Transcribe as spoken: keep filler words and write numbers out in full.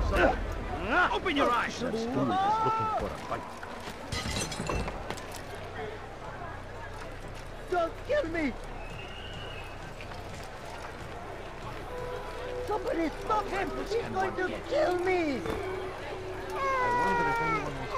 your side. Open your eyes. That student is looking for a fight. Don't kill me. Somebody stop him. He's going to kill me. I wonder if anyone will